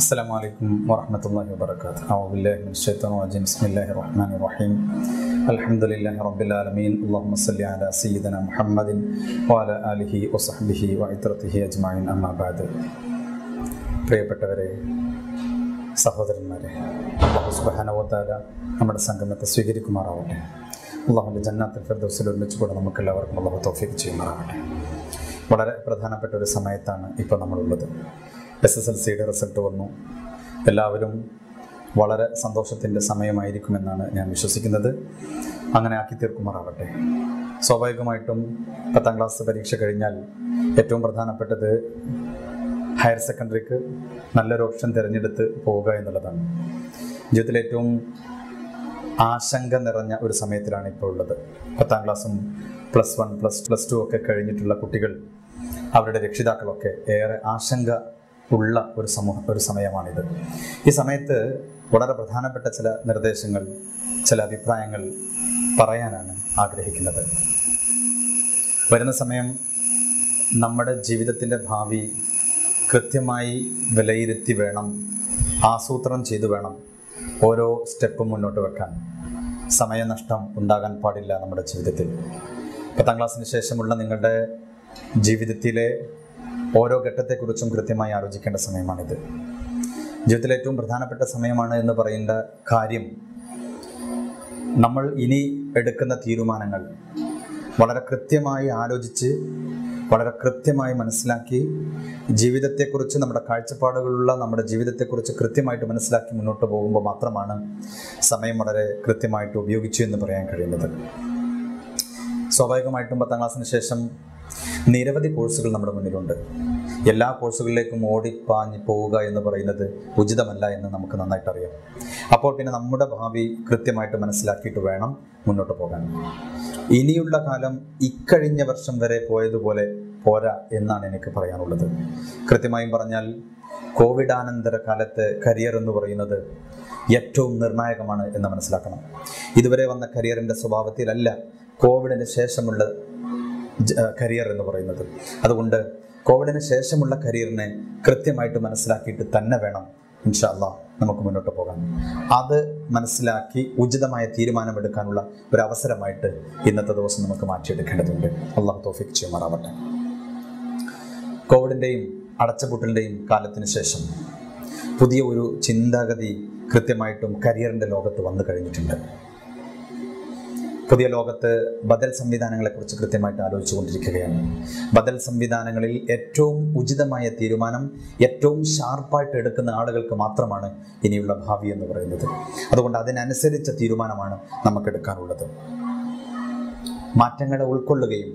السلام عليكم ورحمة الله وبركاته. أعوذ بالله من الشيطان الرجيم. بسم الله الرحمن الرحيم. الحمد لله رب العالمين. اللهم صل على سيدنا محمد وعلى آله وصحبه وعطرته أجمعين. أما بعد. പ്രിയപ്പെട്ടവരെ, സഹോദരന്മാരെ, അല്ലാഹു സുബ്ഹാനഹു വ തആല നമ്മുടെ സംഗമത്തെ സ്വീകരിക്കുമാറാവട്ടെ. അല്ലാഹുവിൻ്റെ ജന്നാത്തുൽ ഫിർദൗസിൽ ഒരുമിച്ച് കൂടെ നമുക്കെല്ലാവർക്കും അല്ലാഹു തൗഫീഖ് ചെയ്യുമാറാവട്ടെ. വളരെ പ്രധാനപ്പെട്ട ഒരു സമയത്താണ് ഇപ്പോൾ നമ്മളുള്ളത്. SSLCയുടെ റിസൾട്ട് വന്നു. എല്ലാവരും വളരെ സന്തോഷത്തിൻ്റെ സമയമായിരിക്കുമെന്നാണ് ഞാൻ വിശ്വസിക്കുന്നത്. അങ്ങനെ ആക്കി തീർക്കുമാറാവട്ടെ. സ്വാഭാവികമായിട്ടും 10ാം ക്ലാസ് പരീക്ഷ കഴിഞ്ഞാൽ ഏറ്റവും പ്രധാനപ്പെട്ടത് ഹയർ സെക്കൻഡറിക്ക് നല്ലൊരു ഓപ്ഷൻ തിരഞ്ഞെടുത്ത് പോവുക എന്നുള്ളതാണ്. ജീവിതത്തിലെ ഏറ്റവും ആശങ്ക നിറഞ്ഞ ഒരു സമയത്തിലാണ് ഇപ്പോൾ ഉള്ളത്. 10ാം ക്ലാസ്സും +1 +2 ഒക്കെ കഴിഞ്ഞിട്ടുള്ള കുട്ടികൾ, അവരുടെ രക്ഷിതാക്കളൊക്കെ ഏറെ ആശങ്ക ഉള്ള ഒരു സമയമാണിത്. ഈ സമയത്ത് വളരെ പ്രധാനപ്പെട്ട ചില നിർദ്ദേശങ്ങൾ, ചില അഭിപ്രായങ്ങൾ പറയാനാണ് ആഗ്രഹിക്കുന്നത്. വരുന്ന സമയം നമ്മുടെ ജീവിതത്തിൻ്റെ ഭാവി കൃത്യമായി വിലയിരുത്തി വേണം, ആസൂത്രണം ചെയ്തു വേണം ഓരോ സ്റ്റെപ്പും മുന്നോട്ട് വെക്കാൻ. സമയനഷ്ടം ഉണ്ടാകാൻ പാടില്ല നമ്മുടെ ജീവിതത്തിൽ. 10ാം ക്ലാസ്സിന് ശേഷമുള്ള നിങ്ങളുടെ ജീവിതത്തിലെ ഓരോ ഘട്ടത്തെക്കുറിച്ചും കൃത്യമായി ആലോചിക്കേണ്ട സമയമാണിത്. ജീവിതത്തിലെ ഏറ്റവും പ്രധാനപ്പെട്ട സമയമാണ് എന്ന് പറയേണ്ട കാര്യം, നമ്മൾ ഇനി എടുക്കുന്ന തീരുമാനങ്ങൾ വളരെ കൃത്യമായി ആലോചിച്ച്, വളരെ കൃത്യമായി മനസ്സിലാക്കി, ജീവിതത്തെക്കുറിച്ച്, നമ്മുടെ കാഴ്ചപ്പാടുകളുള്ള നമ്മുടെ ജീവിതത്തെക്കുറിച്ച് കൃത്യമായിട്ട് മനസ്സിലാക്കി മുന്നോട്ട് പോകുമ്പോൾ മാത്രമാണ് സമയം വളരെ കൃത്യമായിട്ട് ഉപയോഗിച്ചു എന്ന് പറയാൻ കഴിയുന്നത്. സ്വാഭാവികമായിട്ടും 10ാം ക്ലാസ്സിന് ശേഷം നിരവധി കോഴ്സുകൾ നമ്മുടെ മുന്നിലുണ്ട്. എല്ലാ കോഴ്സുകളിലേക്കും ഓടിപ്പാഞ്ഞ് പോവുക എന്ന് പറയുന്നത് ഉചിതമല്ല എന്ന് നമുക്ക് നന്നായിട്ട് അറിയാം. അപ്പോൾ പിന്നെ നമ്മുടെ ഭാവി കൃത്യമായിട്ട് മനസ്സിലാക്കിയിട്ട് വേണം മുന്നോട്ട് പോകാൻ. ഇനിയുള്ള കാലം ഇക്കഴിഞ്ഞ വർഷം വരെ പോയതുപോലെ പോരാ എന്നാണ് എനിക്ക് പറയാനുള്ളത്. കൃത്യമായും പറഞ്ഞാൽ കോവിഡാനന്തര കാലത്തെ കരിയർ എന്ന് പറയുന്നത് ഏറ്റവും നിർണായകമാണ് എന്ന് മനസ്സിലാക്കണം. ഇതുവരെ വന്ന കരിയറിൻ്റെ സ്വഭാവത്തിലല്ല കോവിഡിന് ശേഷമുള്ള കരിയർ എന്ന് പറയുന്നത്. അതുകൊണ്ട് കോവിഡിന് ശേഷമുള്ള കരിയറിനെ കൃത്യമായിട്ട് മനസ്സിലാക്കിയിട്ട് തന്നെ വേണം ഇൻഷാ അല്ലാഹ് നമുക്ക് മുന്നോട്ട് പോകാൻ. അത് മനസ്സിലാക്കി ഉചിതമായ തീരുമാനമെടുക്കാനുള്ള ഒരു അവസരമായിട്ട് ഇന്നത്തെ ദിവസം നമുക്ക് മാറ്റിയെടുക്കേണ്ടതുണ്ട്. അല്ലാഹു തൗഫീഖ് ചെയ്യുമാറാവട്ടെ. കോവിഡിൻ്റെയും അടച്ചുപൂട്ടലിൻ്റെയും കാലത്തിന് ശേഷം പുതിയ ഒരു ചിന്താഗതി കൃത്യമായിട്ടും കരിയറിൻ്റെ ലോകത്ത് വന്നു കഴിഞ്ഞിട്ടുണ്ട്. പുതിയ ലോകത്ത് ബദൽ സംവിധാനങ്ങളെക്കുറിച്ച് കൃത്യമായിട്ട് ആലോചിച്ചു കൊണ്ടിരിക്കുകയാണ്. ബദൽ സംവിധാനങ്ങളിൽ ഏറ്റവും ഉചിതമായ തീരുമാനം ഏറ്റവും ഷാർപ്പായിട്ട് എടുക്കുന്ന ആളുകൾക്ക് മാത്രമാണ് ഇനിയുള്ള ഭാവി എന്ന് പറയുന്നത്. അതുകൊണ്ട് അതിനനുസരിച്ച തീരുമാനമാണ് നമുക്കെടുക്കാനുള്ളത്. മാറ്റങ്ങളെ ഉൾക്കൊള്ളുകയും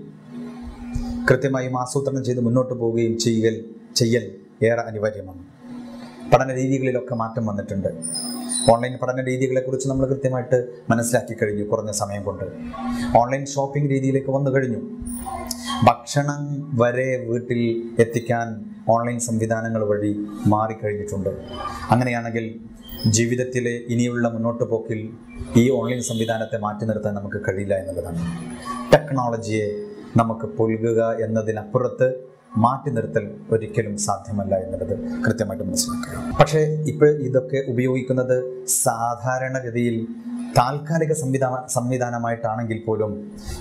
കൃത്യമായും ആസൂത്രണം ചെയ്ത് മുന്നോട്ട് പോവുകയും ചെയ്യൽ ഏറെ അനിവാര്യമാണ്. പഠന രീതികളിലൊക്കെ മാറ്റം വന്നിട്ടുണ്ട്. ഓൺലൈൻ പഠന രീതികളെക്കുറിച്ച് നമ്മൾ കൃത്യമായിട്ട് മനസ്സിലാക്കി കഴിഞ്ഞു. കുറഞ്ഞ സമയം കൊണ്ട് ഓൺലൈൻ ഷോപ്പിംഗ് രീതിയിലേക്ക് വന്നു കഴിഞ്ഞു. ഭക്ഷണം വരെ വീട്ടിൽ എത്തിക്കാൻ ഓൺലൈൻ സംവിധാനങ്ങൾ വഴി മാറിക്കഴിഞ്ഞിട്ടുണ്ട്. അങ്ങനെയാണെങ്കിൽ ജീവിതത്തിലെ ഇനിയുള്ള മുന്നോട്ട് പോക്കിൽ ഈ ഓൺലൈൻ സംവിധാനത്തെ മാറ്റി നിർത്താൻ നമുക്ക് കഴിയില്ല എന്നുള്ളതാണ്. ടെക്നോളജിയെ നമുക്ക് പുൽകുക എന്നതിനപ്പുറത്ത് മാറ്റി നിർത്തൽ ഒരിക്കലും സാധ്യമല്ല എന്നുള്ളത് കൃത്യമായിട്ട് മനസ്സിലാക്കുക. പക്ഷേ ഇപ്പോൾ ഇതൊക്കെ ഉപയോഗിക്കുന്നത് സാധാരണഗതിയിൽ താൽക്കാലിക സംവിധാനമായിട്ടാണെങ്കിൽ പോലും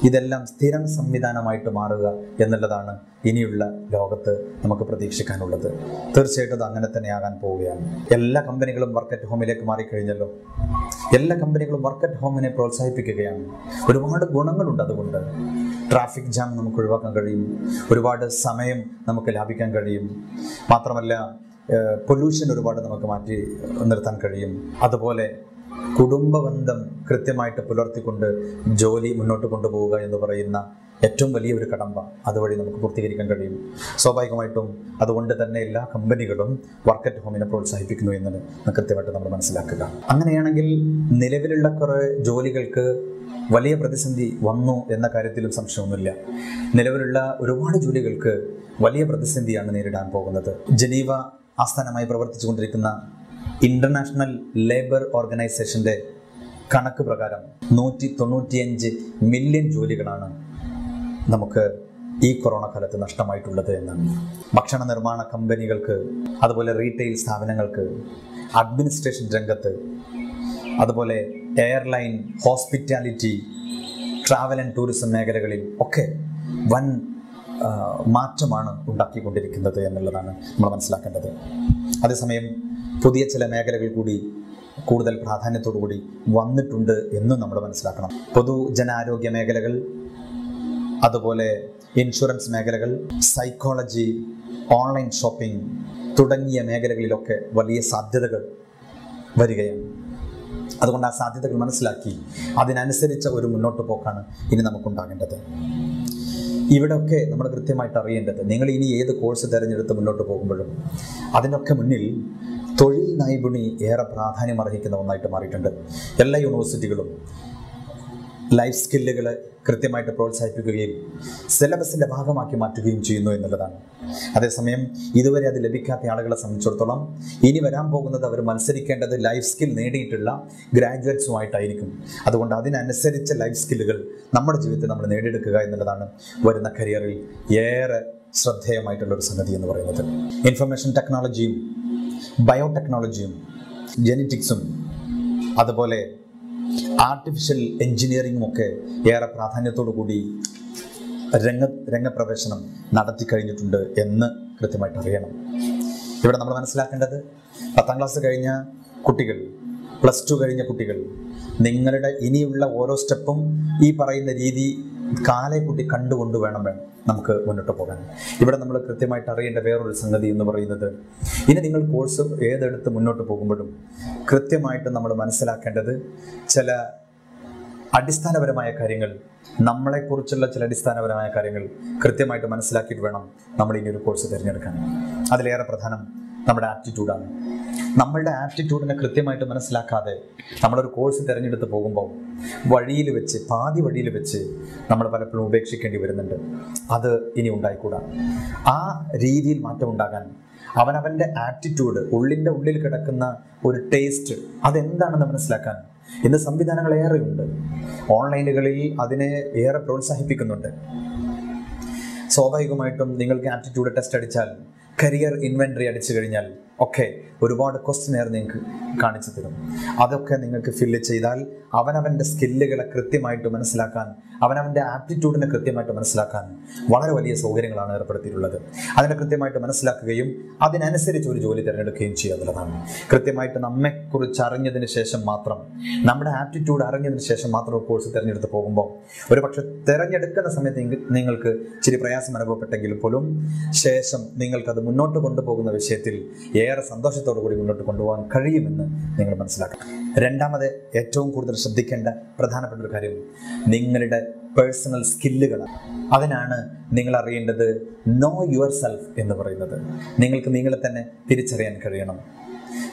ഇതെല്ലാം സ്ഥിരം സംവിധാനമായിട്ട് മാറുക എന്നുള്ളതാണ് ഇനിയുള്ള ലോകത്ത് നമുക്ക് പ്രതീക്ഷിക്കാനുള്ളത്. തീർച്ചയായിട്ടും അത് അങ്ങനെ തന്നെയാകാൻ പോവുകയാണ്. എല്ലാ കമ്പനികളും വർക്ക് അറ്റ് ഹോമിലേക്ക് മാറിക്കഴിഞ്ഞല്ലോ. എല്ലാ കമ്പനികളും വർക്ക് അറ്റ് ഹോമിനെ പ്രോത്സാഹിപ്പിക്കുകയാണ്. ഒരുപാട് ഗുണങ്ങളുണ്ട്. അതുകൊണ്ട് ട്രാഫിക് ജാം നമുക്ക് ഒഴിവാക്കാൻ കഴിയും, ഒരുപാട് സമയം നമുക്ക് ലാഭിക്കാൻ കഴിയും, മാത്രമല്ല പൊല്യൂഷൻ ഒരുപാട് നമുക്ക് മാറ്റി നിർത്താൻ കഴിയും. അതുപോലെ കുടുംബബന്ധം കൃത്യമായിട്ട് പുലർത്തിക്കൊണ്ട് ജോലി മുന്നോട്ട് കൊണ്ടുപോവുക എന്ന് പറയുന്ന ഏറ്റവും വലിയൊരു കടമ്പ അതുവഴി നമുക്ക് പൂർത്തീകരിക്കാൻ കഴിയും. സ്വാഭാവികമായിട്ടും അതുകൊണ്ട് തന്നെ എല്ലാ കമ്പനികളും വർക്ക് അറ്റ് ഹോമിനെ പ്രോത്സാഹിപ്പിക്കുന്നു എന്നത് കൃത്യമായിട്ട് നമ്മൾ മനസ്സിലാക്കുക. അങ്ങനെയാണെങ്കിൽ നിലവിലുള്ള കുറേ ജോലികൾക്ക് വലിയ പ്രതിസന്ധി വന്നു എന്ന കാര്യത്തിലും സംശയമൊന്നുമില്ല. നിലവിലുള്ള ഒരുപാട് ജോലികൾക്ക് വലിയ പ്രതിസന്ധിയാണ് നേരിടാൻ പോകുന്നത്. ജനീവ ആസ്ഥാനമായി പ്രവർത്തിച്ചു കൊണ്ടിരിക്കുന്ന ഇന്റർനാഷണൽ ലേബർ ഓർഗനൈസേഷൻ്റെ കണക്ക് പ്രകാരം 195 മില്യൺ ജോലികളാണ് നമുക്ക് ഈ കൊറോണ കാലത്ത് നഷ്ടമായിട്ടുള്ളത് എന്നാണ്. ഭക്ഷണ നിർമ്മാണ കമ്പനികൾക്ക്, അതുപോലെ റീറ്റെയിൽ സ്ഥാപനങ്ങൾക്ക്, അഡ്മിനിസ്ട്രേഷൻ രംഗത്ത്, അതുപോലെ airline, hospitality, travel and tourism മേഖലകളിൽ ഒക്കെ വൻ മാറ്റമാണ് ഉണ്ടാക്കിക്കൊണ്ടിരിക്കുന്നത് എന്നുള്ളതാണ് നമ്മൾ മനസ്സിലാക്കേണ്ടത്. അതേസമയം പുതിയ ചില മേഖലകൾ കൂടി കൂടുതൽ പ്രാധാന്യത്തോടുകൂടി വന്നിട്ടുണ്ട് എന്നും നമ്മൾ മനസ്സിലാക്കണം. പൊതുജനാരോഗ്യ മേഖലകൾ, അതുപോലെ ഇൻഷുറൻസ് മേഖലകൾ, സൈക്കോളജി, ഓൺലൈൻ ഷോപ്പിംഗ് തുടങ്ങിയ മേഖലകളിലൊക്കെ വലിയ സാധ്യതകൾ വരികയാണ്. അതുകൊണ്ട് ആ സാധ്യതകൾ മനസ്സിലാക്കി അതിനനുസരിച്ച ഒരു മുന്നോട്ട് പോക്കാണ് ഇനി നമുക്കുണ്ടാകേണ്ടത്. ഇവിടെയൊക്കെ നമ്മൾ കൃത്യമായിട്ട് അറിയേണ്ടത്, നിങ്ങൾ ഇനി ഏത് കോഴ്സ് തിരഞ്ഞെടുത്ത് മുന്നോട്ട് പോകുമ്പോഴും അതിനൊക്കെ മുന്നിൽ തൊഴിൽ നൈപുണി ഏറെ പ്രാധാന്യം അർഹിക്കുന്ന ഒന്നായിട്ട് മാറിയിട്ടുണ്ട്. എല്ലാ യൂണിവേഴ്സിറ്റികളും ലൈഫ് സ്കില്ലുകൾ കൃത്യമായിട്ട് പ്രോത്സാഹിപ്പിക്കുകയും സിലബസിൻ്റെ ഭാഗമാക്കി മാറ്റുകയും ചെയ്യുന്നു എന്നുള്ളതാണ്. അതേസമയം ഇതുവരെ അത് ലഭിക്കാത്ത ആളുകളെ സംബന്ധിച്ചിടത്തോളം ഇനി വരാൻ പോകുന്നത് അവർ മത്സരിക്കേണ്ടത് ലൈഫ് സ്കിൽ നേടിയിട്ടുള്ള ഗ്രാജുവേറ്റ്സുമായിട്ടായിരിക്കും. അതുകൊണ്ട് അതിനനുസരിച്ച ലൈഫ് സ്കില്ലുകൾ നമ്മുടെ ജീവിതത്തിൽ നമ്മൾ നേടിയെടുക്കുക എന്നുള്ളതാണ് വരുന്ന കരിയറിൽ ഏറെ ശ്രദ്ധേയമായിട്ടുള്ളൊരു സംഗതി എന്ന് പറയുന്നത്. ഇൻഫർമേഷൻ ടെക്നോളജിയും ബയോടെക്നോളജിയും ജെനറ്റിക്സും അതുപോലെ ആർട്ടിഫിഷ്യൽ എൻജിനീയറിങ്ങുമൊക്കെ ഏറെ പ്രാധാന്യത്തോടു കൂടി രംഗപ്രവേശനം നടത്തിക്കഴിഞ്ഞിട്ടുണ്ട് എന്ന് കൃത്യമായിട്ട് അറിയണം. ഇവിടെ നമ്മൾ മനസ്സിലാക്കേണ്ടത്, 10ാം ക്ലാസ് കഴിഞ്ഞ കുട്ടികൾ, പ്ലസ് 2 കഴിഞ്ഞ കുട്ടികൾ, നിങ്ങളുടെ ഇനിയുള്ള ഓരോ സ്റ്റെപ്പും ഈ പറയുന്ന രീതി കാലെക്കുട്ടി കണ്ടുകൊണ്ട് വേണം നമുക്ക് മുന്നോട്ട് പോകാൻ. ഇവിടെ നമ്മൾ കൃത്യമായിട്ട് അറിയേണ്ട വേറൊരു സംഗതി എന്ന് പറയുന്നത്, ഇനി നിങ്ങൾ കോഴ്സ് ഏതെടുത്ത് മുന്നോട്ട് പോകുമ്പോഴും കൃത്യമായിട്ട് നമ്മൾ മനസ്സിലാക്കേണ്ടത് ചില അടിസ്ഥാനപരമായ കാര്യങ്ങൾ, നമ്മളെക്കുറിച്ചുള്ള ചില അടിസ്ഥാനപരമായ കാര്യങ്ങൾ കൃത്യമായിട്ട് മനസ്സിലാക്കിയിട്ട് വേണം നമ്മൾ ഇനി ഒരു കോഴ്സ് തിരഞ്ഞെടുക്കാൻ. അതിലേറെ പ്രധാനം നമ്മുടെ ആപ്റ്റിറ്റ്യൂഡാണ്. നമ്മളുടെ ആപ്റ്റിറ്റ്യൂഡിനെ കൃത്യമായിട്ട് മനസ്സിലാക്കാതെ നമ്മളൊരു കോഴ്സ് തിരഞ്ഞെടുത്ത് പോകുമ്പോൾ പാതി വഴിയിൽ വെച്ച് നമ്മൾ പലപ്പോഴും ഉപേക്ഷിക്കേണ്ടി വരുന്നുണ്ട്. അത് ഇനി ഉണ്ടായിക്കൂടാ. ആ രീതിയിൽ മാറ്റം ഉണ്ടാകാൻ അവനവൻ്റെ ആപ്റ്റിറ്റ്യൂഡ്, ഉള്ളിൻ്റെ ഉള്ളിൽ കിടക്കുന്ന ഒരു ടേസ്റ്റ്, അതെന്താണെന്ന് മനസ്സിലാക്കാൻ ഇന്ന് സംവിധാനങ്ങൾ ഏറെയുണ്ട്. ഓൺലൈനുകളിൽ അതിനെ ഏറെ പ്രോത്സാഹിപ്പിക്കുന്നുണ്ട്. സ്വാഭാവികമായിട്ടും നിങ്ങൾക്ക് ആപ്റ്റിറ്റ്യൂഡ് ടെസ്റ്റ് അടിച്ചാൽ, കരിയർ ഇൻവെൻട്രി അടിച്ചു കഴിഞ്ഞാൽ ഒക്കെ ഒരുപാട് ക്വസ്റ്റ്യനെയർ നിങ്ങൾക്ക് കാണിച്ചു തരും. അതൊക്കെ നിങ്ങൾക്ക് ഫില്ല് ചെയ്താൽ അവനവൻ്റെ സ്കില്ലുകളെ കൃത്യമായിട്ട് മനസ്സിലാക്കാൻ, അവനവൻ്റെ ആപ്റ്റിറ്റ്യൂഡിനെ കൃത്യമായിട്ട് മനസ്സിലാക്കാൻ വളരെ വലിയ സൗകര്യങ്ങളാണ് ഏർപ്പെടുത്തിയിട്ടുള്ളത്. അതിനെ കൃത്യമായിട്ട് മനസ്സിലാക്കുകയും അതിനനുസരിച്ച് ഒരു ജോലി തിരഞ്ഞെടുക്കുകയും ചെയ്യാവുന്നതാണ്. കൃത്യമായിട്ട് നമ്മെക്കുറിച്ച് അറിഞ്ഞതിന് ശേഷം മാത്രം, നമ്മുടെ ആപ്റ്റിറ്റ്യൂഡ് അറിഞ്ഞതിന് ശേഷം മാത്രം ഒരു കോഴ്സ് തിരഞ്ഞെടുത്ത് പോകുമ്പോൾ ഒരു പക്ഷെ തിരഞ്ഞെടുക്കുന്ന സമയത്ത് നിങ്ങൾക്ക് ഇച്ചിരി പ്രയാസം അനുഭവപ്പെട്ടെങ്കിൽ പോലും ശേഷം നിങ്ങൾക്കത് മുന്നോട്ട് കൊണ്ടുപോകുന്ന വിഷയത്തിൽ ഏറെ സന്തോഷത്തോടു കൂടി മുന്നോട്ട് കൊണ്ടുപോകാൻ കഴിയുമെന്ന് നിങ്ങൾ മനസ്സിലാക്കണം. രണ്ടാമത് ഏറ്റവും കൂടുതൽ ശ്രദ്ധിക്കേണ്ട പ്രധാനപ്പെട്ട ഒരു കാര്യം നിങ്ങളുടെ പേഴ്സണൽ സ്കില്ലുകളാണ്. അതിനാണ് നിങ്ങൾ അറിയേണ്ടത് നോ യുവർ സെൽഫ് എന്ന് പറയുന്നത്. നിങ്ങൾക്ക് നിങ്ങളെ തന്നെ തിരിച്ചറിയാൻ കഴിയണം.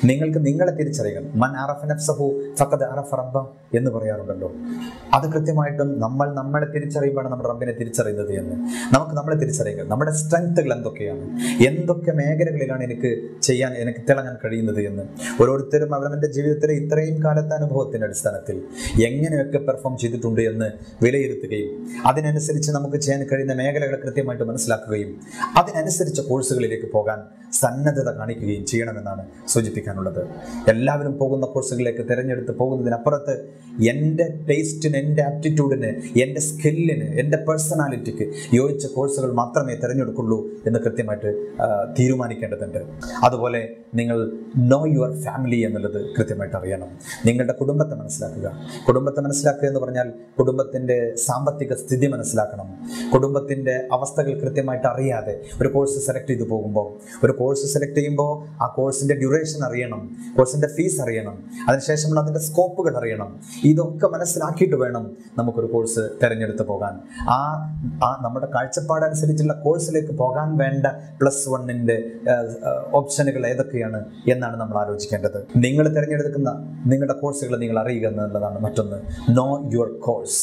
നിങ്ങൾക്ക് നിങ്ങളെ തിരിച്ചറിയണം. മൻ അറഫ നഫ്സഹു ഫഖദ് അറഫ റബ്ബ എന്ന് പറയാറുണ്ടല്ലോ. അത് കൃത്യമായിട്ടും നമ്മൾ നമ്മളെ തിരിച്ചറിയുമ്പോഴാണ് നമ്മൾ റബ്ബിനെ തിരിച്ചറിയുന്നത് എന്ന്. നമുക്ക് നമ്മളെ തിരിച്ചറിയുക, നമ്മുടെ സ്ട്രെങ്ത്തുകൾ എന്തൊക്കെയാണ്, എന്തൊക്കെ മേഖലകളിലാണ് എനിക്ക് തിളങ്ങാൻ കഴിയുന്നത് എന്ന്. ഓരോരുത്തരും അവരവൻ്റെ ജീവിതത്തിലെ ഇത്രയും കാലത്തെ അനുഭവത്തിൻ്റെ അടിസ്ഥാനത്തിൽ എങ്ങനെയൊക്കെ പെർഫോം ചെയ്തിട്ടുണ്ട് എന്ന് വിലയിരുത്തുകയും അതിനനുസരിച്ച് നമുക്ക് ചെയ്യാൻ കഴിയുന്ന മേഖലകളെ കൃത്യമായിട്ട് മനസ്സിലാക്കുകയും അതിനനുസരിച്ച് കോഴ്സുകളിലേക്ക് പോകാൻ സന്നദ്ധത കാണിക്കുകയും ചെയ്യണമെന്നാണ് സൂചിപ്പിക്കാനുള്ളത്. എല്ലാവരും പോകുന്ന കോഴ്സുകളിലേക്ക് തിരഞ്ഞെടുത്ത് പോകുന്നതിനപ്പുറത്ത് എൻ്റെ ടേസ്റ്റിന്, എൻ്റെ ആപ്റ്റിറ്റ്യൂഡിന്, എൻ്റെ സ്കില്ലിന്, എൻ്റെ പേഴ്സണാലിറ്റിക്ക് യോജിച്ച കോഴ്സുകൾ മാത്രമേ തിരഞ്ഞെടുക്കുള്ളൂ എന്ന് കൃത്യമായിട്ട് തീരുമാനിക്കേണ്ടതുണ്ട്. അതുപോലെ നിങ്ങൾ നോ യുവർ ഫാമിലി എന്നുള്ളത് കൃത്യമായിട്ട് അറിയണം. നിങ്ങളുടെ കുടുംബത്തെ മനസ്സിലാക്കുക. കുടുംബത്തെ മനസ്സിലാക്കുക എന്ന് പറഞ്ഞാൽ കുടുംബത്തിൻ്റെ സാമ്പത്തിക സ്ഥിതി മനസ്സിലാക്കണം. കുടുംബത്തിൻ്റെ അവസ്ഥകൾ കൃത്യമായിട്ട് അറിയാതെ ഒരു കോഴ്സ് സെലക്ട് ചെയ്ത് പോകുമ്പോൾ, ഒരു കോഴ്സ് സെലക്ട് ചെയ്യുമ്പോൾ ആ കോഴ്സിൻ്റെ ഡ്യൂറേഷൻ അറിയണം, കോഴ്സിൻ്റെ ഫീസ് അറിയണം, അതിനുശേഷമുള്ള അതിൻ്റെ സ്കോപ്പുകൾ അറിയണം. ഇതൊക്കെ മനസ്സിലാക്കിയിട്ട് വേണം നമുക്കൊരു കോഴ്സ് തിരഞ്ഞെടുത്ത് പോകാൻ. ആ നമ്മുടെ കാഴ്ചപ്പാടനുസരിച്ചുള്ള കോഴ്സിലേക്ക് പോകാൻ വേണ്ട +1ന്റെ ഓപ്ഷനുകൾ ഏതൊക്കെയാണ് എന്നാണ് നമ്മൾ ആലോചിക്കേണ്ടത്. നിങ്ങൾ തിരഞ്ഞെടുക്കുന്ന നിങ്ങളുടെ കോഴ്സുകൾ നിങ്ങൾ അറിയുക എന്നുള്ളതാണ് മറ്റൊന്ന്. Know your course.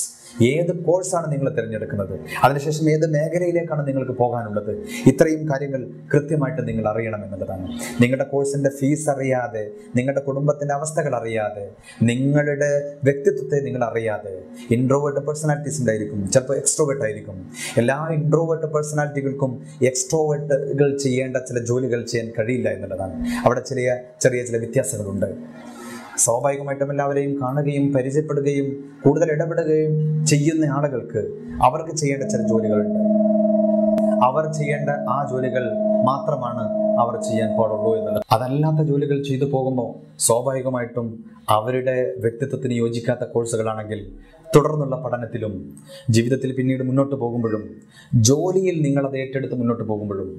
ഏത് കോഴ്സാണ് നിങ്ങൾ തിരഞ്ഞെടുക്കുന്നത്, അതിനുശേഷം ഏത് മേഖലയിലേക്കാണ് നിങ്ങൾക്ക് പോകാനുള്ളത്, ഇത്രയും കാര്യങ്ങൾ കൃത്യമായിട്ട് നിങ്ങൾ അറിയണം എന്നുള്ളതാണ്. നിങ്ങളുടെ കോഴ്സിൻ്റെ ഫീസ് അറിയാതെ, നിങ്ങളുടെ കുടുംബത്തിൻ്റെ അവസ്ഥകൾ അറിയാതെ, നിങ്ങളുടെ വ്യക്തിത്വത്തെ നിങ്ങൾ അറിയാതെ, ഇൻട്രോവേർട്ട് പേഴ്സണാലിറ്റീസ് ഉണ്ടായിരിക്കും, ചിലപ്പോൾ എക്സ്ട്രോവേർട്ട് ആയിരിക്കും. എല്ലാ ഇൻട്രോവേർട്ട് പേഴ്സണാലിറ്റികൾക്കും എക്സ്ട്രോവേർട്ടുകൾ ചെയ്യേണ്ട ചില ജോലികൾ ചെയ്യാൻ കഴിയില്ല എന്നുള്ളതാണ്. അവിടെ ചെറിയ ചെറിയ ചില വ്യത്യാസങ്ങളുണ്ട്. സ്വാഭാവികമായിട്ടും എല്ലാവരെയും കാണുകയും പരിചയപ്പെടുകയും കൂടുതൽ ഇടപെടുകയും ചെയ്യുന്ന ആളുകൾക്ക് അവർക്ക് ചെയ്യേണ്ട ചില ജോലികളുണ്ട്. അവർ ചെയ്യേണ്ട ആ ജോലികൾ മാത്രമാണ് അവർ ചെയ്യാൻ പാടുള്ളൂ എന്നുള്ളത്. അതല്ലാത്ത ജോലികൾ ചെയ്തു പോകുമ്പോൾ സ്വാഭാവികമായിട്ടും അവരുടെ വ്യക്തിത്വത്തിന് യോജിക്കാത്ത കോഴ്സുകളാണെങ്കിൽ തുടർന്നുള്ള പഠനത്തിലും ജീവിതത്തിൽ പിന്നീട് മുന്നോട്ട് പോകുമ്പോഴും ജോലിയിൽ നിങ്ങളത് ഏറ്റെടുത്ത് മുന്നോട്ട് പോകുമ്പോഴും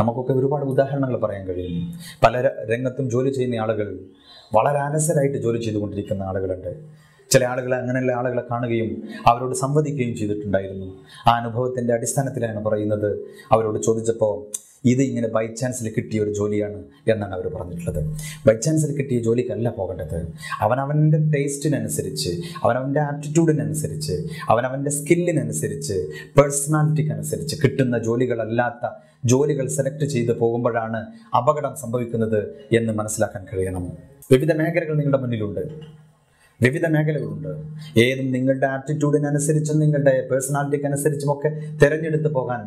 നമുക്കൊക്കെ ഒരുപാട് ഉദാഹരണങ്ങൾ പറയാൻ കഴിയും. പല രംഗത്തും ജോലി ചെയ്യുന്ന ആളുകൾ വളരെ അലസരായിട്ട് ജോലി ചെയ്തുകൊണ്ടിരിക്കുന്ന ആളുകളുണ്ട്. ചില ആളുകൾ അങ്ങനെയുള്ള ആളുകളെ കാണുകയും അവരോട് സംവദിക്കുകയും ചെയ്തിട്ടുണ്ടായിരുന്നു. ആ അനുഭവത്തിൻ്റെ അടിസ്ഥാനത്തിലാണ് പറയുന്നത്. അവരോട് ചോദിച്ചപ്പോൾ ഇത് ഇങ്ങനെ ബൈ ചാൻസിൽ കിട്ടിയ ഒരു ജോലിയാണ് എന്നാണ് അവർ പറഞ്ഞിട്ടുള്ളത്. ബൈ ചാൻസിൽ കിട്ടിയ ജോലിക്കല്ല പോകേണ്ടത്. അവനവൻ്റെ ടേസ്റ്റിനനുസരിച്ച്, അവനവൻ്റെ ആപ്റ്റിറ്റ്യൂഡിനനുസരിച്ച്, അവനവൻ്റെ സ്കില്ലിനനുസരിച്ച്, പേഴ്സണാലിറ്റിക്കനുസരിച്ച് കിട്ടുന്ന ജോലികളല്ലാത്ത ജോലികൾ സെലക്ട് ചെയ്ത് പോകുമ്പോഴാണ് അപകടം സംഭവിക്കുന്നത് എന്ന് മനസ്സിലാക്കാൻ കഴിയണം. വിവിധ മേഖലകൾ നിങ്ങളുടെ മുന്നിലുണ്ട്, വിവിധ മേഖലകളുണ്ട്. ഏതും നിങ്ങളുടെ ആപ്റ്റിറ്റ്യൂഡിനനുസരിച്ചും നിങ്ങളുടെ പേഴ്സണാലിറ്റിക്കനുസരിച്ചുമൊക്കെ തിരഞ്ഞെടുത്ത് പോകാൻ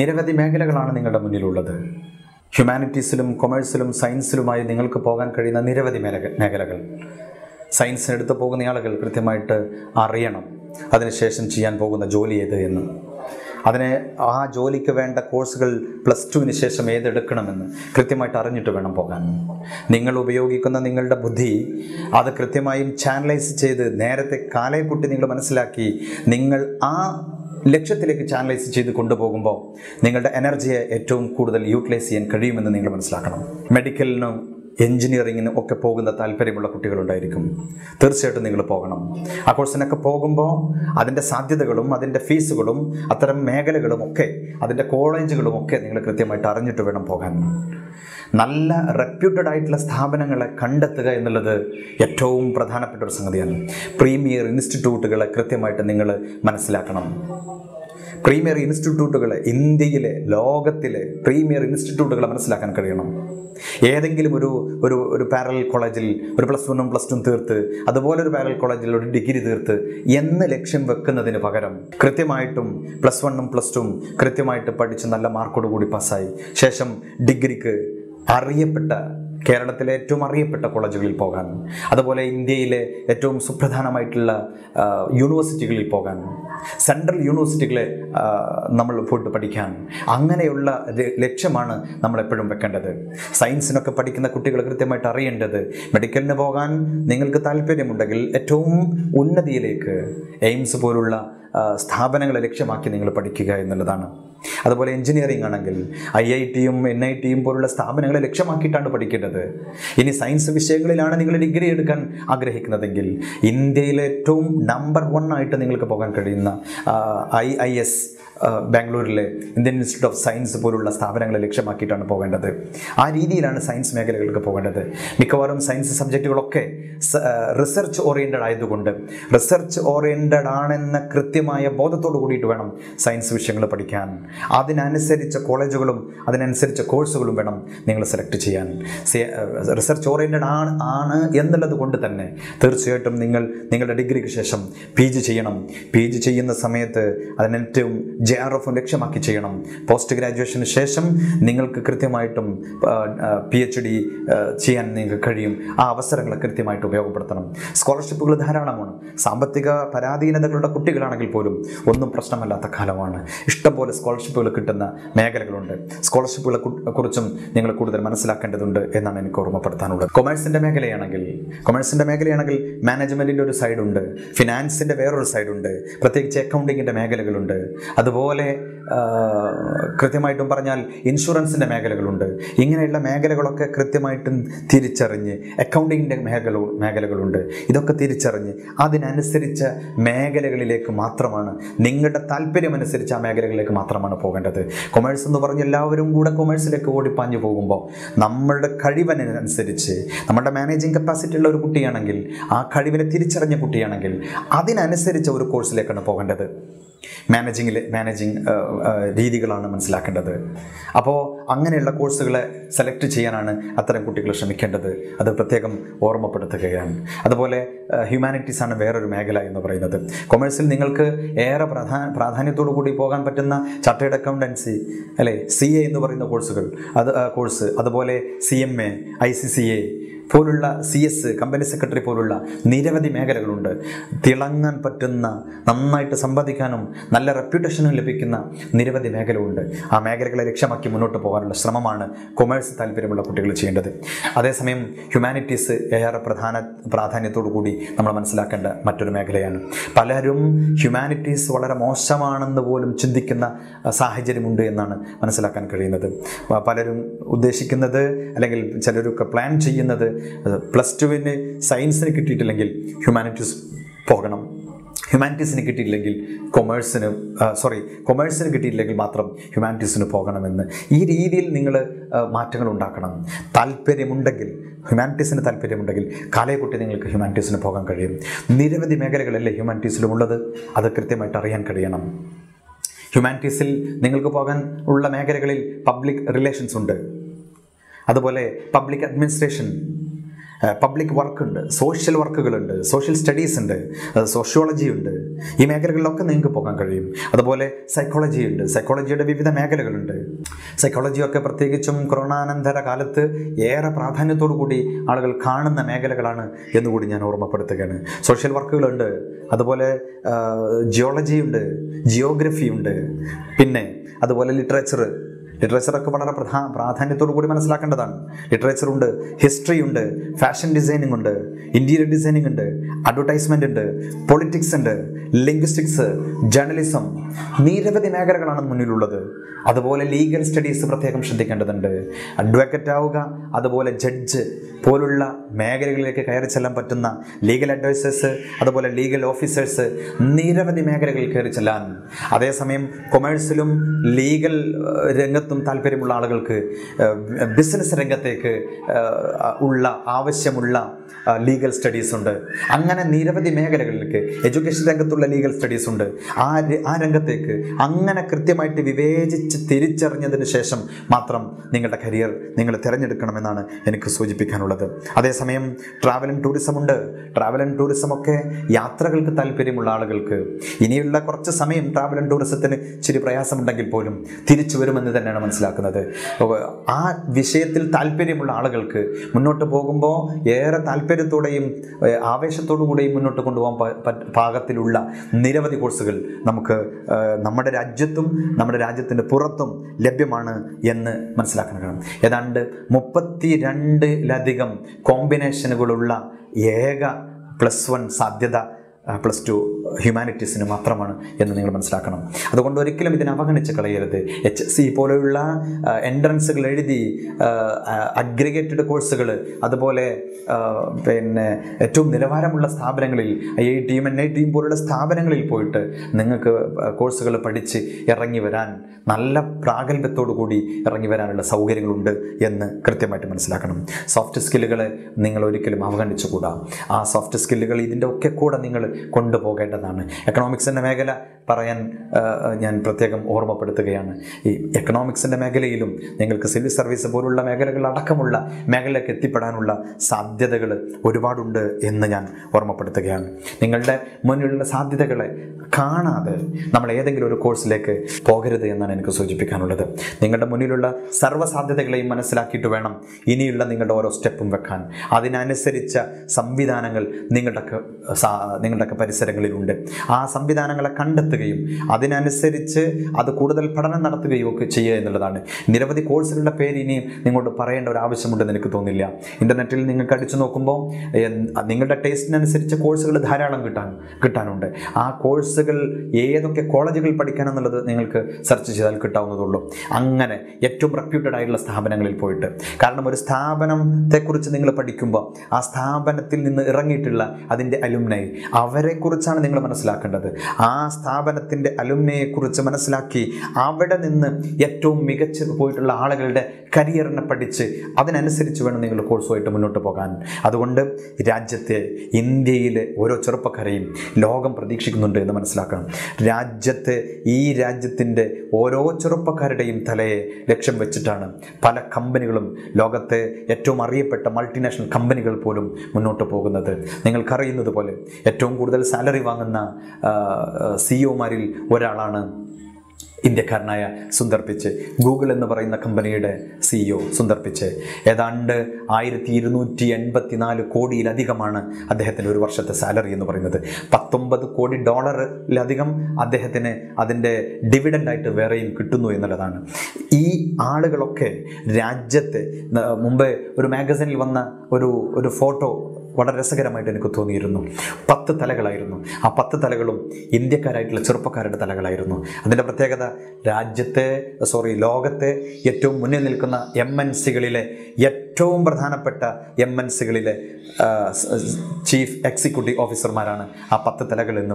നിരവധി മേഖലകളാണ് നിങ്ങളുടെ മുന്നിലുള്ളത്. ഹ്യൂമാനിറ്റീസിലും കൊമേഴ്സിലും സയൻസിലുമായി നിങ്ങൾക്ക് പോകാൻ കഴിയുന്ന നിരവധി മേഖലകൾ. സയൻസിനെടുത്ത് പോകുന്ന ആളുകൾ കൃത്യമായിട്ട് അറിയണം അതിനുശേഷം ചെയ്യാൻ പോകുന്ന ജോലി ഏത് എന്ന്, അതിന് ആ ജോലിക്ക് വേണ്ട കോഴ്സുകൾ പ്ലസ് ടുവിന് ശേഷം ഏതെടുക്കണമെന്ന് കൃത്യമായിട്ട് അറിഞ്ഞിട്ട് വേണം പോകാൻ. നിങ്ങൾ ഉപയോഗിക്കുന്ന നിങ്ങളുടെ ബുദ്ധി അത് കൃത്യമായും ചാനലൈസ് ചെയ്ത് നേരത്തെ കാലയെക്കുട്ടി നിങ്ങൾ മനസ്സിലാക്കി നിങ്ങൾ ആ ലക്ഷ്യത്തിലേക്ക് ചാനലൈസ് ചെയ്ത് കൊണ്ടുപോകുമ്പോൾ നിങ്ങളുടെ എനർജിയെ ഏറ്റവും കൂടുതൽ യൂട്ടിലൈസ് ചെയ്യാൻ കഴിയുമെന്ന് നിങ്ങൾ മനസ്സിലാക്കണം. മെഡിക്കലിനും എൻജിനീയറിങ്ങിനും ഒക്കെ പോകുന്ന താല്പര്യമുള്ള കുട്ടികളുണ്ടായിരിക്കും. തീർച്ചയായിട്ടും നിങ്ങൾ പോകണം. ആ കോഴ്സിനൊക്കെ പോകുമ്പോൾ അതിൻ്റെ സാധ്യതകളും അതിൻ്റെ ഫീസുകളും അത്തരം മേഖലകളും ഒക്കെ അതിൻ്റെ കോളേജുകളും ഒക്കെ നിങ്ങൾ കൃത്യമായിട്ട് അറിഞ്ഞിട്ട് വേണം പോകാൻ. നല്ല റെപ്യൂട്ടഡ് ആയിട്ടുള്ള സ്ഥാപനങ്ങളെ കണ്ടെത്തുക എന്നുള്ളത് ഏറ്റവും പ്രധാനപ്പെട്ട ഒരു സംഗതിയാണ്. പ്രീമിയർ ഇൻസ്റ്റിറ്റ്യൂട്ടുകളെ കൃത്യമായിട്ട് നിങ്ങൾ മനസ്സിലാക്കണം. പ്രീമിയർ ഇൻസ്റ്റിറ്റ്യൂട്ടുകളെ, ഇന്ത്യയിലെ ലോകത്തിലെ പ്രീമിയർ ഇൻസ്റ്റിറ്റ്യൂട്ടുകളെ മനസ്സിലാക്കാൻ കഴിയണം. ഏതെങ്കിലും ഒരു പാരലൽ കോളേജിൽ ഒരു പ്ലസ് 1 ഉം പ്ലസ് 2 ഉം തീർത്ത് അതുപോലൊരു പാരലൽ കോളേജിൽ ഒരു ഡിഗ്രി തീർത്ത് എന്ന് ലക്ഷ്യം വെക്കുന്നതിന് പകരം കൃത്യമായിട്ടും പ്ലസ് 1 ഉം പ്ലസ് 2 ഉം കൃത്യമായിട്ട് പഠിച്ച് നല്ല മാർക്കോട് കൂടി പാസ്സായി ശേഷം ഡിഗ്രിക്ക് അറിയപ്പെട്ട കേരളത്തിലെ ഏറ്റവും അറിയപ്പെട്ട കോളേജുകളിൽ പോകാൻ, അതുപോലെ ഇന്ത്യയിലെ ഏറ്റവും സുപ്രധാനമായിട്ടുള്ള യൂണിവേഴ്സിറ്റികളിൽ പോകാൻ, സെൻട്രൽ യൂണിവേഴ്സിറ്റികളെ നമ്മൾ പോയിട്ട് പഠിക്കാൻ, അങ്ങനെയുള്ള ലക്ഷ്യമാണ് നമ്മളെപ്പോഴും വെക്കേണ്ടത്. സയൻസിനൊക്കെ പഠിക്കുന്ന കുട്ടികൾ കൃത്യമായിട്ട് അറിയേണ്ടത് മെഡിക്കലിന് പോകാൻ നിങ്ങൾക്ക് താല്പര്യമുണ്ടെങ്കിൽ ഏറ്റവും ഉന്നതിയിലേക്ക് എയിംസ് പോലുള്ള സ്ഥാപനങ്ങളെ ലക്ഷ്യമാക്കി നിങ്ങൾ പഠിക്കുക എന്നുള്ളതാണ്. അതുപോലെ എൻജിനീയറിംഗ് ആണെങ്കിൽ IIT യും NIT യും പോലുള്ള സ്ഥാപനങ്ങളെ ലക്ഷ്യമാക്കിയിട്ടാണ് പഠിക്കേണ്ടത്. ഇനി സയൻസ് വിഷയങ്ങളിലാണ് നിങ്ങൾ ഡിഗ്രി എടുക്കാൻ ആഗ്രഹിക്കുന്നതെങ്കിൽ ഇന്ത്യയിലെ ഏറ്റവും നമ്പർ 1 ആയിട്ട് നിങ്ങൾക്ക് പോകാൻ കഴിയുന്ന IIS ബാംഗ്ലൂരിലെ ഇന്ത്യൻ ഇൻസ്റ്റിറ്റ്യൂട്ട് ഓഫ് സയൻസ് പോലുള്ള സ്ഥാപനങ്ങളെ ലക്ഷ്യമാക്കിയിട്ടാണ് പോകേണ്ടത്. ആ രീതിയിലാണ് സയൻസ് മേഖലകൾക്ക് പോകേണ്ടത്. മിക്കവാറും സയൻസ് സബ്ജക്റ്റുകളൊക്കെ റിസർച്ച് ഓറിയൻറ്റഡ് ആയതുകൊണ്ട് റിസർച്ച് ഓറിയൻറ്റഡ് ആണെന്ന കൃത്യമായ ബോധത്തോട് കൂടിയിട്ട് വേണം സയൻസ് വിഷയങ്ങൾ പഠിക്കാൻ. അതിനനുസരിച്ച കോളേജുകളും അതിനനുസരിച്ച കോഴ്സുകളും വേണം നിങ്ങൾ സെലക്ട് ചെയ്യാൻ. റിസർച്ച് ഓറിയൻറ്റഡ് ആണ് എന്നുള്ളത് കൊണ്ട് തന്നെ തീർച്ചയായിട്ടും നിങ്ങളുടെ ഡിഗ്രിക്ക് ശേഷം PG ചെയ്യണം. PG ചെയ്യുന്ന സമയത്ത് അതിനേറ്റവും JRF ലക്ഷ്യമാക്കി ചെയ്യണം. പോസ്റ്റ് ഗ്രാജുവേഷന് ശേഷം നിങ്ങൾക്ക് കൃത്യമായിട്ടും PhD ചെയ്യാൻ നിങ്ങൾക്ക് കഴിയും. ആ അവസരങ്ങൾ കൃത്യമായിട്ട് ഉപയോഗപ്പെടുത്തണം. സ്കോളർഷിപ്പുകൾ ധാരാളമാണ്. സാമ്പത്തിക പരാധീനതകളുടെ കുട്ടികളാണെങ്കിൽ പോലും ഒന്നും പ്രശ്നമല്ലാത്ത കാലമാണ്. ഇഷ്ടംപോലെ സ്കോളർഷിപ്പുകൾ കിട്ടുന്ന മേഖലകളുണ്ട്. സ്കോളർഷിപ്പുകളെ കുറിച്ചും നിങ്ങൾ കൂടുതൽ മനസ്സിലാക്കേണ്ടതുണ്ട് എന്നാണ് എനിക്ക് ഓർമ്മപ്പെടുത്താനുള്ളത്. കൊമേഴ്സിൻ്റെ മേഖലയാണെങ്കിൽ മാനേജ്മെൻറ്റിൻ്റെ ഒരു സൈഡുണ്ട്, ഫിനാൻസിൻ്റെ വേറൊരു സൈഡുണ്ട്, പ്രത്യേകിച്ച് അക്കൗണ്ടിങ്ങിൻ്റെ മേഖലകളുണ്ട്. അതുപോലെ കൃത്യമായിട്ടും പറഞ്ഞാൽ ഇൻഷുറൻസിൻ്റെ മേഖലകളുണ്ട്. ഇങ്ങനെയുള്ള മേഖലകളൊക്കെ കൃത്യമായിട്ടും തിരിച്ചറിഞ്ഞ് അക്കൗണ്ടിങ്ങിൻ്റെ മേഖലകളുണ്ട്. ഇതൊക്കെ തിരിച്ചറിഞ്ഞ് അതിനനുസരിച്ച മേഖലകളിലേക്ക് മാത്രമാണ് നിങ്ങളുടെ താല്പര്യമനുസരിച്ച് ആ മേഖലകളിലേക്ക് മാത്രമാണ് പോകേണ്ടത്. കൊമേഴ്സ് എന്ന് പറഞ്ഞ് എല്ലാവരും കൂടെ കൊമേഴ്സിലേക്ക് ഓടിപ്പാഞ്ഞു പോകുമ്പോൾ നമ്മളുടെ കഴിവിനനുസരിച്ച് നമ്മളുടെ മാനേജിങ് കപ്പാസിറ്റി ഉള്ള ഒരു കുട്ടിയാണെങ്കിൽ, ആ കഴിവിനെ തിരിച്ചറിഞ്ഞ കുട്ടിയാണെങ്കിൽ അതിനനുസരിച്ച് ഒരു കോഴ്സിലേക്കാണ് പോകേണ്ടത്. മാനേജിങ് രീതികളാണ് മനസ്സിലാക്കേണ്ടത്. അപ്പോൾ അങ്ങനെയുള്ള കോഴ്സുകളെ സെലക്ട് ചെയ്യാനാണ് അത്തരം കുട്ടികൾ ശ്രമിക്കേണ്ടത്. അത് പ്രത്യേകം ഓർമ്മപ്പെടുത്തുകയാണ്. അതുപോലെ ഹ്യൂമാനിറ്റീസാണ് വേറൊരു മേഖല എന്ന് പറയുന്നത്. കൊമേഴ്സിൽ നിങ്ങൾക്ക് ഏറെ പ്രാധാന്യത്തോടു കൂടി പോകാൻ പറ്റുന്ന ചാർട്ടേഡ് അക്കൗണ്ടൻസി, അല്ലേ, CA എന്ന് പറയുന്ന കോഴ്സ്, അതുപോലെ CMA, ICCA പോലുള്ള, CS കമ്പനി സെക്രട്ടറി പോലുള്ള നിരവധി മേഖലകളുണ്ട്. തിളങ്ങാൻ പറ്റുന്ന, നന്നായിട്ട് സമ്പാദിക്കാനും നല്ല റെപ്യൂട്ടേഷനും ലഭിക്കുന്ന നിരവധി മേഖലകളുണ്ട്. ആ മേഖലകളെ ലക്ഷ്യമാക്കി മുന്നോട്ട് പോകാനുള്ള ശ്രമമാണ് കൊമേഴ്സ് താല്പര്യമുള്ള കുട്ടികൾ ചെയ്യേണ്ടത്. അതേസമയം ഹ്യൂമാനിറ്റീസ് ഏറെ പ്രാധാന്യത്തോടു കൂടി നമ്മൾ മനസ്സിലാക്കേണ്ട മറ്റൊരു മേഖലയാണ്. പലരും ഹ്യൂമാനിറ്റീസ് വളരെ മോശമാണെന്ന് പോലും ചിന്തിക്കുന്ന സാഹചര്യമുണ്ട് എന്നാണ് മനസ്സിലാക്കാൻ കഴിയുന്നത്. പലരും ഉദ്ദേശിക്കുന്നത്, അല്ലെങ്കിൽ ചിലരൊക്കെ പ്ലാൻ ചെയ്യുന്നത്, +2 സയൻസിന് കിട്ടിയിട്ടില്ലെങ്കിൽ ഹ്യൂമാനിറ്റീസ് പോകണം, ഹ്യൂമാനിറ്റീസിന് കിട്ടിയില്ലെങ്കിൽ കൊമേഴ്സിന് കിട്ടിയില്ലെങ്കിൽ മാത്രം ഹ്യൂമാനിറ്റീസിന് പോകണമെന്ന്. ഈ രീതിയിൽ നിങ്ങൾ മാറ്റങ്ങൾ ഉണ്ടാക്കണം. താല്പര്യമുണ്ടെങ്കിൽ, ഹ്യൂമാനിറ്റീസിന് താല്പര്യമുണ്ടെങ്കിൽ കാലയെക്കുട്ടി നിങ്ങൾക്ക് ഹ്യൂമാനിറ്റീസിന് പോകാൻ കഴിയും. നിരവധി മേഖലകളല്ലേ ഹ്യൂമാനിറ്റീസിലുമുള്ളത്, അത് കൃത്യമായിട്ട് അറിയാൻ കഴിയണം. ഹ്യൂമാനിറ്റീസിൽ നിങ്ങൾക്ക് പോകാൻ ഉള്ള മേഖലകളിൽ പബ്ലിക് റിലേഷൻസ് ഉണ്ട്, അതുപോലെ പബ്ലിക് അഡ്മിനിസ്ട്രേഷൻ, പബ്ലിക് വർക്കുണ്ട്, സോഷ്യൽ വർക്കുകളുണ്ട്, സോഷ്യൽ സ്റ്റഡീസ് ഉണ്ട്, സോഷ്യോളജി ഉണ്ട്. ഈ മേഖലകളിലൊക്കെ നിങ്ങൾക്ക് പോകാൻ കഴിയും. അതുപോലെ സൈക്കോളജി ഉണ്ട്, സൈക്കോളജിയുടെ വിവിധ മേഖലകളുണ്ട്. സൈക്കോളജിയൊക്കെ പ്രത്യേകിച്ചും കൊറോണാനന്തര കാലത്ത് ഏറെ പ്രാധാന്യത്തോടു കൂടി ആളുകൾ കാണുന്ന മേഖലകളാണ് എന്നുകൂടി ഞാൻ ഓർമ്മപ്പെടുത്തുകയാണ്. സോഷ്യൽ വർക്കുകളുണ്ട്, അതുപോലെ ജിയോളജിയുണ്ട്, ജിയോഗ്രഫിയുണ്ട്, പിന്നെ അതുപോലെ ലിറ്ററേച്ചറൊക്കെ വളരെ പ്രാധാന്യത്തോടു കൂടി മനസ്സിലാക്കേണ്ടതാണ്. ലിറ്ററേച്ചറുണ്ട്, ഹിസ്റ്ററി ഉണ്ട്, ഫാഷൻ ഡിസൈനിങ് ഉണ്ട്, ഇൻറ്റീരിയർ ഡിസൈനിങ് ഉണ്ട്, അഡ്വർടൈസ്മെൻ്റ് ഉണ്ട്, പൊളിറ്റിക്സ് ഉണ്ട്, ലിംഗ്വിസ്റ്റിക്സ്, ജേർണലിസം, നിരവധി മേഖലകളാണ് മുന്നിലുള്ളത്. അതുപോലെ ലീഗൽ സ്റ്റഡീസ് പ്രത്യേകം ശ്രദ്ധിക്കേണ്ടതുണ്ട്. അഡ്വക്കേറ്റ് ആവുക, അതുപോലെ ജഡ്ജ് പോലുള്ള മേഖലകളിലേക്ക് കയറി ചെല്ലാൻ പറ്റുന്ന ലീഗൽ അഡ്വൈസേഴ്സ്, അതുപോലെ ലീഗൽ ഓഫീസേഴ്സ്, നിരവധി മേഖലകളിൽ കയറി ചെല്ലാൻ. അതേസമയം കൊമേഴ്സിലും ലീഗൽ രംഗത്തും താല്പര്യമുള്ള ആളുകൾക്ക് ബിസിനസ് രംഗത്തേക്ക് ഉള്ള ആവശ്യമുള്ള ലീഗൽ സ്റ്റഡീസ് ഉണ്ട്. അങ്ങനെ നിരവധി മേഖലകളിലേക്ക്, എഡ്യൂക്കേഷൻ രംഗത്തുള്ള ലീഗൽ സ്റ്റഡീസ് ഉണ്ട്, ആ രംഗത്തേക്ക് അങ്ങനെ കൃത്യമായിട്ട് വിവേചിച്ച് തിരിച്ചറിഞ്ഞതിന് ശേഷം മാത്രം നിങ്ങളുടെ കരിയർ നിങ്ങൾ തിരഞ്ഞെടുക്കണമെന്നാണ് എനിക്ക് സൂചിപ്പിക്കാനുള്ളത്. അതേസമയം ട്രാവൽ ആൻഡ് ടൂറിസം ഉണ്ട്. ട്രാവൽ ആൻഡ് ടൂറിസമൊക്കെ യാത്രകൾക്ക് താല്പര്യമുള്ള ആളുകൾക്ക്, ഇനിയുള്ള കുറച്ച് സമയം ട്രാവൽ ആൻഡ് ടൂറിസത്തിന് ഇച്ചിരി പ്രയാസമുണ്ടെങ്കിൽ പോലും തിരിച്ചു വരുമെന്ന് തന്നെയാണ് മനസ്സിലാക്കുന്നത്. ആ വിഷയത്തിൽ താല്പര്യമുള്ള ആളുകൾക്ക് മുന്നോട്ട് പോകുമ്പോൾ ഏറെ താല്പര്യത്തോടെയും ആവേശത്തോടു കൂടെയും മുന്നോട്ട് കൊണ്ടുപോകാൻ പാകത്തിലുള്ള നിരവധി കോഴ്സുകൾ നമുക്ക് നമ്മുടെ രാജ്യത്തും നമ്മുടെ രാജ്യത്തിൻ്റെ പുറത്തും ലഭ്യമാണ് എന്ന് മനസ്സിലാക്കാൻ കഴിയും. ഏതാണ്ട് 32+ കോമ്പിനേഷനുകളുള്ള ഏക +1 സാധ്യത +2 ഹ്യൂമാനിറ്റീസിന് മാത്രമാണ് എന്ന് നിങ്ങൾ മനസ്സിലാക്കണം. അതുകൊണ്ട് ഒരിക്കലും ഇതിനെ അവഗണിച്ച് കളയരുത്. HSC പോലെയുള്ള എൻട്രൻസുകൾ എഴുതി അഗ്രിഗേറ്റഡ് കോഴ്സുകൾ, അതുപോലെ പിന്നെ ഏറ്റവും നിലവാരമുള്ള സ്ഥാപനങ്ങളിൽ IITM NITM പോലുള്ള സ്ഥാപനങ്ങളിൽ പോയിട്ട് നിങ്ങൾക്ക് കോഴ്സുകൾ പഠിച്ച് ഇറങ്ങി വരാൻ, നല്ല പ്രാഗൽഭ്യത്തോടു കൂടി ഇറങ്ങി വരാനുള്ള സൗകര്യങ്ങളുണ്ട് എന്ന് കൃത്യമായിട്ട് മനസ്സിലാക്കണം. സോഫ്റ്റ് സ്കില്ലുകളെ നിങ്ങൾ ഒരിക്കലും അവഗണിച്ചുകൂടാ. ആ സോഫ്റ്റ് സ്കില്ലുകൾ ഇതിൻ്റെ ഒക്കെ കൂടെ നിങ്ങൾ കൊണ്ടുപോകേണ്ടതാണ്. എക്കണോമിക്സിൻ്റെ മേഖല പറയാൻ ഞാൻ പ്രത്യേകം ഓർമ്മപ്പെടുത്തുകയാണ്. ഈ എക്കണോമിക്സിൻ്റെ മേഖലയിലും നിങ്ങൾക്ക് സിവിൽ സർവീസ് പോലുള്ള മേഖലകൾ അടക്കമുള്ള മേഖലയിലേക്ക് എത്തിപ്പെടാനുള്ള സാധ്യതകൾ ഒരുപാടുണ്ട് എന്ന് ഞാൻ ഓർമ്മപ്പെടുത്തുകയാണ്. നിങ്ങളുടെ മുന്നിലുള്ള സാധ്യതകളെ കാണാതെ നമ്മൾ ഏതെങ്കിലും ഒരു കോഴ്സിലേക്ക് പോകരുത് എന്നാണ് എനിക്ക് സൂചിപ്പിക്കാനുള്ളത്. നിങ്ങളുടെ മുന്നിലുള്ള സർവ്വസാധ്യതകളെയും മനസ്സിലാക്കിയിട്ട് വേണം ഇനിയുള്ള നിങ്ങളുടെ ഓരോ സ്റ്റെപ്പും വെക്കാൻ. അതിനനുസരിച്ച സംവിധാനങ്ങൾ നിങ്ങളുടെയൊക്കെ പരിസരങ്ങളിലുണ്ട്. ആ സംവിധാനങ്ങളെ കണ്ടെത്തി കണ്ടെത്തുകയും അതിനനുസരിച്ച് അത് കൂടുതൽ പഠനം നടത്തുകയോ ഒക്കെ ചെയ്യുക എന്നുള്ളതാണ്. നിരവധി കോഴ്സുകളുടെ പേര് ഇനിയും നിങ്ങളോട് പറയേണ്ട ഒരു ആവശ്യമുണ്ടെന്ന് എനിക്ക് തോന്നുന്നില്ല. ഇൻ്റർനെറ്റിൽ നിങ്ങൾക്ക് അടിച്ചു നോക്കുമ്പോൾ നിങ്ങളുടെ ടേസ്റ്റിനനുസരിച്ച് കോഴ്സുകൾ ധാരാളം കിട്ടാനുണ്ട്. ആ കോഴ്സുകൾ ഏതൊക്കെ കോളേജുകൾ പഠിക്കാനെന്നുള്ളത് നിങ്ങൾക്ക് സെർച്ച് ചെയ്താൽ കിട്ടാവുന്നതുള്ളൂ. അങ്ങനെ ഏറ്റവും റെപ്യൂട്ടഡ് ആയിട്ടുള്ള സ്ഥാപനങ്ങളിൽ പോയിട്ട്, കാരണം ഒരു സ്ഥാപനത്തെക്കുറിച്ച് നിങ്ങൾ പഠിക്കുമ്പോൾ ആ സ്ഥാപനത്തിൽ നിന്ന് ഇറങ്ങിയിട്ടുള്ള അതിൻ്റെ അലുമിനായി അവരെക്കുറിച്ചാണ് നിങ്ങൾ മനസ്സിലാക്കേണ്ടത്. ആ സ്ഥാപനത്തിൻ്റെ അലുമിനയെക്കുറിച്ച് മനസ്സിലാക്കി അവിടെ നിന്ന് ഏറ്റവും മികച്ച് പോയിട്ടുള്ള ആളുകളുടെ കരിയറിനെ പഠിച്ച് അതിനനുസരിച്ച് വേണം നിങ്ങൾ കോഴ്സുമായിട്ട് മുന്നോട്ട് പോകാൻ. അതുകൊണ്ട് രാജ്യത്തെ, ഇന്ത്യയിലെ ഓരോ ചെറുപ്പക്കാരെയും ലോകം പ്രതീക്ഷിക്കുന്നുണ്ട് എന്ന് മനസ്സിലാക്കണം. ഈ രാജ്യത്തിൻ്റെ ഓരോ ചെറുപ്പക്കാരുടെയും തലയെ ലക്ഷ്യം വെച്ചിട്ടാണ് പല കമ്പനികളും, ലോകത്തെ ഏറ്റവും അറിയപ്പെട്ട മൾട്ടിനാഷണൽ കമ്പനികൾ പോലും മുന്നോട്ട് പോകുന്നത്. നിങ്ങൾക്കറിയുന്നത് പോലെ ഏറ്റവും കൂടുതൽ സാലറി വാങ്ങുന്ന സിഇഒമാരിൽ ഒരാളാണ് ഇന്ത്യക്കാരനായ സുന്ദർ പിച്ചെ. ഗൂഗിൾ എന്ന് പറയുന്ന കമ്പനിയുടെ സിഇഒ സുന്ദർ പിച്ചെ. ഏതാണ്ട് 1284 കോടിയിലധികമാണ് അദ്ദേഹത്തിൻ്റെ ഒരു വർഷത്തെ സാലറി എന്ന് പറയുന്നത്. $19 കോടി അദ്ദേഹത്തിന് അതിൻ്റെ ഡിവിഡൻ്റായിട്ട് വേറെയും കിട്ടുന്നു എന്നുള്ളതാണ്. ഈ ആളുകളൊക്കെ രാജ്യത്തെ, മുമ്പ് ഒരു മാഗസിനിൽ വന്ന ഒരു ഫോട്ടോ വളരെ രസകരമായിട്ട് എനിക്ക് തോന്നിയിരുന്നു. 10 തലകളായിരുന്നു. ആ 10 തലകളും ഇന്ത്യക്കാരായിട്ടുള്ള ചെറുപ്പക്കാരുടെ തലകളായിരുന്നു. അതിൻ്റെ പ്രത്യേകത ലോകത്തെ ഏറ്റവും മുന്നിൽ നിൽക്കുന്ന ഏറ്റവും പ്രധാനപ്പെട്ട MNCകളിലെ ചീഫ് എക്സിക്യൂട്ടീവ് ഓഫീസർമാരാണ് ആ 10 തലകൾ എന്ന്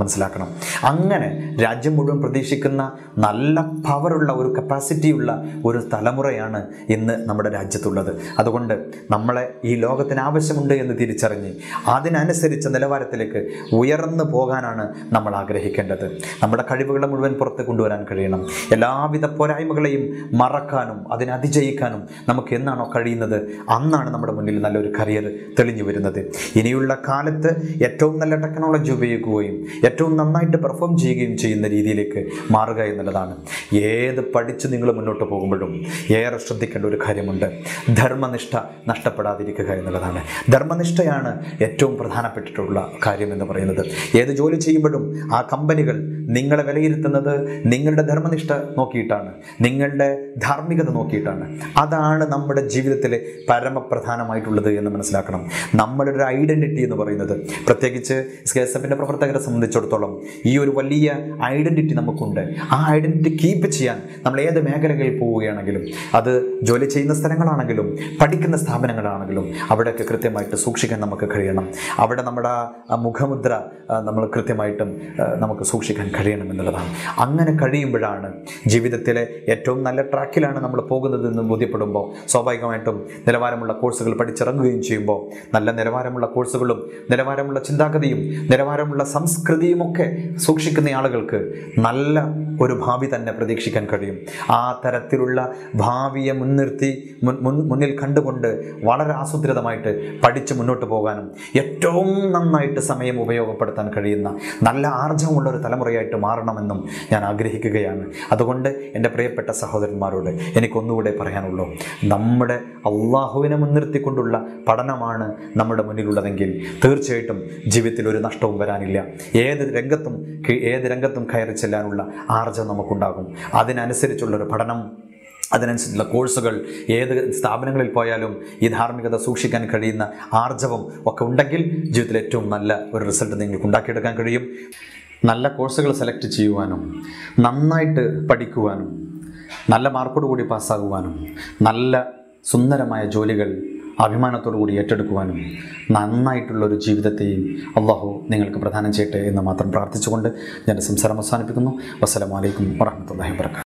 മനസ്സിലാക്കണം. അങ്ങനെ രാജ്യം മുഴുവൻ പ്രതീക്ഷിക്കുന്ന നല്ല പവറുള്ള ഒരു കപ്പാസിറ്റിയുള്ള ഒരു തലമുറയാണ് ഇന്ന് നമ്മുടെ രാജ്യത്തുള്ളത്. അതുകൊണ്ട് നമ്മളെ ഈ ലോകത്തിന് ആവശ്യമുണ്ട് എന്ന് തിരിച്ചറിഞ്ഞ് അതിനനുസരിച്ച നിലവാരത്തിലേക്ക് ഉയർന്നു പോകാനാണ് നമ്മൾ ആഗ്രഹിക്കേണ്ടത്. നമ്മുടെ കഴിവുകളെ മുഴുവൻ പുറത്ത് കൊണ്ടുവരാൻ കഴിയണം. എല്ലാവിധ പോരായ്മകളെയും മറക്കാനും അതിനതിജയിക്കാനും നമുക്ക് എന്നാണോ കഴിയുന്നത്, അന്നാണ് നമ്മുടെ മുന്നിൽ നല്ലൊരു കരിയർ തെളിഞ്ഞു വരുന്നത്. ഇനിയുള്ള കാലത്ത് ഏറ്റവും നല്ല ടെക്നോളജി ഉപയോഗിക്കുകയും ഏറ്റവും നന്നായിട്ട് പെർഫോം ചെയ്യുകയും ചെയ്യുന്ന രീതിയിലേക്ക് മാറുക എന്നുള്ളതാണ്. ഏത് പഠിച്ച് നിങ്ങൾ മുന്നോട്ട് പോകുമ്പോഴും ഏറെ ശ്രദ്ധിക്കേണ്ട ഒരു കാര്യമുണ്ട്, ധർമ്മനിഷ്ഠ നഷ്ടപ്പെടാതിരിക്കുക എന്നുള്ളതാണ്. ധർമ്മനിഷ്ഠയാണ് ഏറ്റവും പ്രധാനപ്പെട്ടിട്ടുള്ള കാര്യം എന്ന് പറയുന്നത്. ഏത് ജോലി ചെയ്യുമ്പോഴും ആ കമ്പനികൾ നിങ്ങളെ വിലയിരുത്തുന്നത് നിങ്ങളുടെ ധർമ്മനിഷ്ഠ നോക്കിയിട്ടാണ്, നിങ്ങളുടെ ധാർമ്മികത നോക്കിയിട്ടാണ്. അതാണ് നമ്മുടെ ജീവിതത്തിലെ പരമപ്രധാനമായിട്ടുള്ളത് എന്ന് മനസ്സിലാക്കണം. നമ്മളുടെ ഒരു ഐഡൻറ്റിറ്റി എന്ന് പറയുന്നത്, പ്രത്യേകിച്ച് SKSF പ്രവർത്തകരെ സംബന്ധിച്ചിടത്തോളം ഈ ഒരു വലിയ ഐഡൻറ്റിറ്റി നമുക്കുണ്ട്. ആ ഐഡൻറ്റിറ്റി കീപ്പ് ചെയ്യാൻ നമ്മൾ ഏത് മേഖലകളിൽ പോവുകയാണെങ്കിലും, അത് ജോലി ചെയ്യുന്ന സ്ഥലങ്ങളാണെങ്കിലും പഠിക്കുന്ന സ്ഥാപനങ്ങളാണെങ്കിലും, അവിടെയൊക്കെ കൃത്യമായിട്ട് സൂക്ഷിക്കാൻ നമുക്ക് കഴിയണം. അവിടെ നമ്മുടെ മുഖമുദ്ര നമ്മൾ കൃത്യമായിട്ടും നമുക്ക് സൂക്ഷിക്കാൻ കഴിയണം എന്നുള്ളതാണ്. അങ്ങനെ കഴിയുമ്പോഴാണ് ജീവിതത്തിലെ ഏറ്റവും നല്ല ട്രാക്കിലാണ് നമ്മൾ പോകുന്നത് എന്ന് ബോധ്യപ്പെടുമ്പോൾ സ്വാഭാവികമായിട്ടും നിലവാരമുള്ള കോഴ്സുകൾ പഠിച്ചിറങ്ങുകയും ചെയ്യുമ്പോൾ നല്ല നിലവാരമുള്ള കോഴ്സുകളും നിലവാരമുള്ള ചിന്താഗതിയും നിലവാരമുള്ള സംസ്കൃതിയുമൊക്കെ സൂക്ഷിക്കുന്ന ആളുകൾക്ക് നല്ല ഒരു ഭാവി തന്നെ പ്രതീക്ഷിക്കാൻ കഴിയും. ആ തരത്തിലുള്ള ഭാവിയെ മുന്നിൽ കണ്ടുകൊണ്ട് വളരെ ആസൂത്രിതമായിട്ട് പഠിച്ച് മുന്നോട്ട് പോകാനും ഏറ്റവും നന്നായിട്ട് സമയം ഉപയോഗപ്പെടുത്താൻ കഴിയുന്ന നല്ല ആർജവമുള്ള ഒരു തലമുറയായിട്ട് മാറണമെന്നും ഞാൻ ആഗ്രഹിക്കുകയാണ്. അതുകൊണ്ട് എൻ്റെ പ്രിയപ്പെട്ട സഹോദരന്മാരോട് എനിക്കൊന്നുകൂടെ പറയാനുള്ളൂ, നമ്മുടെ അള്ളാഹുവിനെ മുൻനിർത്തിക്കൊണ്ടുള്ള പഠനമാണ് നമ്മുടെ മുന്നിലുള്ളതെങ്കിൽ തീർച്ചയായിട്ടും ജീവിതത്തിൽ ഒരു നഷ്ടവും വരാനില്ല. ഏത് രംഗത്തും കയറി ചെല്ലാനുള്ള ആർജം നമുക്കുണ്ടാകും. അതിനനുസരിച്ചുള്ളൊരു പഠനം, അതിനനുസരിച്ചുള്ള കോഴ്സുകൾ, ഏത് സ്ഥാപനങ്ങളിൽ പോയാലും ഈ ധാർമ്മികത സൂക്ഷിക്കാൻ കഴിയുന്ന ആർജവം ഒക്കെ ഉണ്ടെങ്കിൽ ജീവിതത്തിൽ ഏറ്റവും നല്ല ഒരു റിസൾട്ട് നിങ്ങൾക്ക് ഉണ്ടാക്കിയെടുക്കാൻ കഴിയും. നല്ല കോഴ്സുകൾ സെലക്ട് ചെയ്യുവാനും നന്നായിട്ട് പഠിക്കുവാനും നല്ല മാർക്കോടുകൂടി പാസ്സാകുവാനും നല്ല സുന്ദരമായ ജോലികൾ അഭിമാനത്തോടു കൂടി ഏറ്റെടുക്കുവാനും നന്നായിട്ടുള്ളൊരു ജീവിതത്തെയും അള്ളാഹു നിങ്ങൾക്ക് പ്രദാനം ചെയ്യട്ടെ എന്ന് മാത്രം പ്രാർത്ഥിച്ചുകൊണ്ട് ഞാൻ സംസാരം അവസാനിപ്പിക്കുന്നു. വസ്സലാമു അലൈക്കും വറഹ്മത്തുള്ളാഹി വബറകാതുഹു.